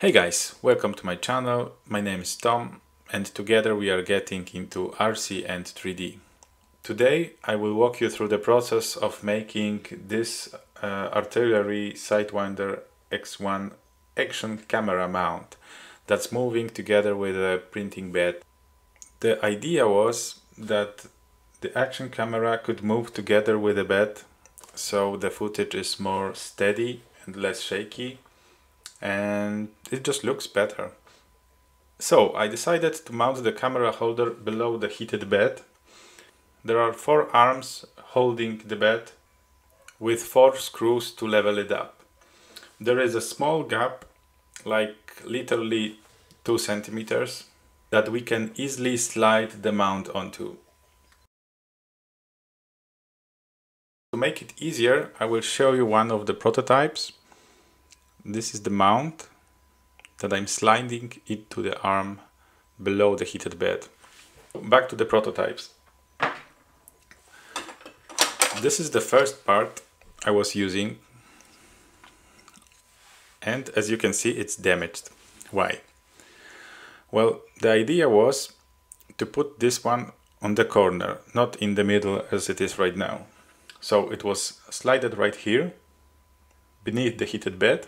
Hey guys, welcome to my channel. My name is Tom and together we are getting into RC and 3D. Today I will walk you through the process of making this Artillery Sidewinder X1 action camera mount that's moving together with a printing bed. The idea was that the action camera could move together with the bed so the footage is more steady and less shaky. And it just looks better. So I decided to mount the camera holder below the heated bed. There are four arms holding the bed with four screws to level it up. There is a small gap, like literally 2 centimeters, that we can easily slide the mount onto. To make it easier, I will show you one of the prototypes. This is the mount that I'm sliding it to the arm below the heated bed. Back to the prototypes. This is the first part I was using, and as you can see, it's damaged. Why? Well, the idea was to put this one on the corner, not in the middle as it is right now. So it was slided right here beneath the heated bed.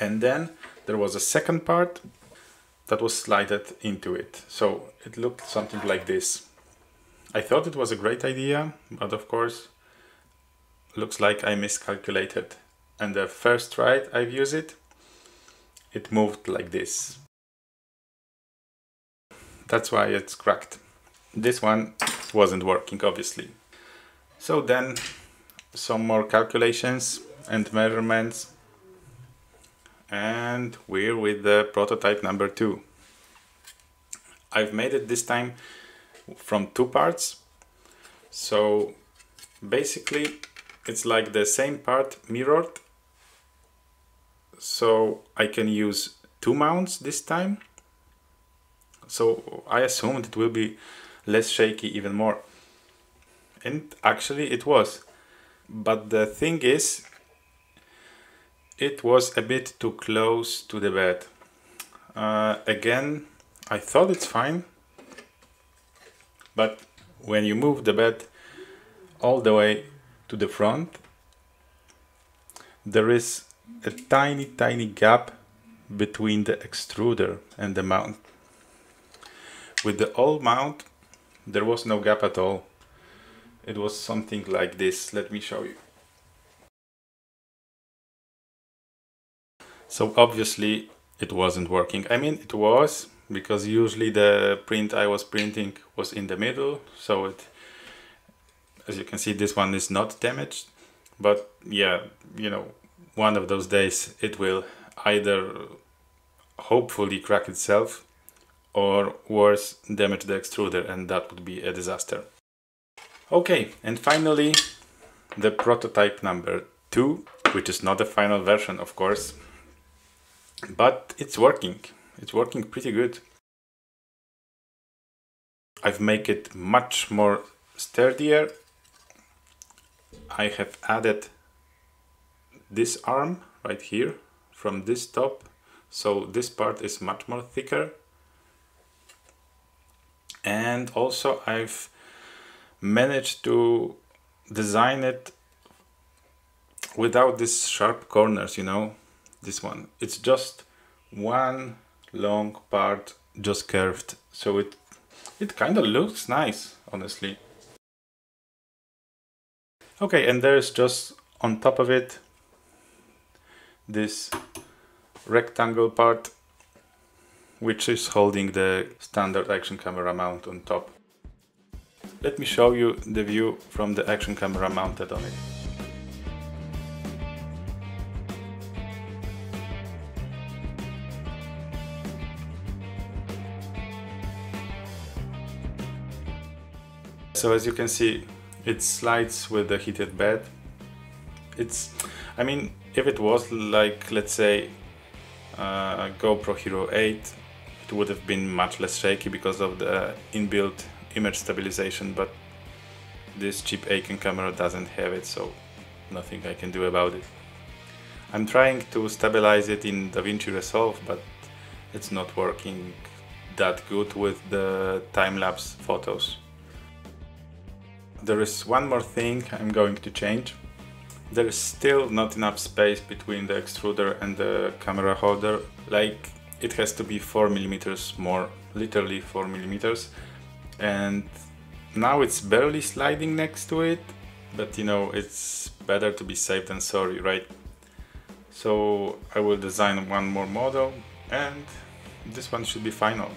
And then there was a second part that was slided into it. So it looked something like this. I thought it was a great idea, but of course, looks like I miscalculated. And the first try I've used it, it moved like this. That's why it's cracked. This one wasn't working, obviously. So then some more calculations and measurements. And we're with the prototype number 2. I've made it this time from 2 parts. So basically it's like the same part mirrored. So I can use 2 mounts this time. So I assumed it will be less shaky even more. And actually it was. But the thing is, it was a bit too close to the bed. Again, I thought it's fine, but when you move the bed all the way to the front, there is a tiny gap between the extruder and the mount. With the old mount, there was no gap at all. It was something like this. Let me show you. So obviously it wasn't working. I mean, it was, because usually the print I was printing was in the middle. So it, as you can see, this one is not damaged, but yeah, you know, one of those days it will either hopefully crack itself or worse, damage the extruder, and that would be a disaster. Okay, and finally, the prototype number 2, which is not the final version, of course. But it's working pretty good. I've made it much more sturdier. I have added this arm right here from this top, so this part is much more thicker. And also I've managed to design it without these sharp corners, you know. This one, it's just one long part just curved, so it kind of looks nice, honestly. Okay, and there's just on top of it this rectangle part which is holding the standard action camera mount on top. Let me show you the view from the action camera mounted on it. So as you can see, it slides with the heated bed. It's, I mean, if it was like, let's say, a GoPro Hero 8, it would have been much less shaky because of the inbuilt image stabilization, but this cheap Aiken camera doesn't have it, so nothing I can do about it. I'm trying to stabilize it in DaVinci Resolve, but it's not working that good with the time-lapse photos. There is one more thing I'm going to change. There is still not enough space between the extruder and the camera holder, like it has to be 4 millimeters more, literally 4 millimeters. And now it's barely sliding next to it, but you know, it's better to be safe than sorry, right? So I will design one more model and this one should be final.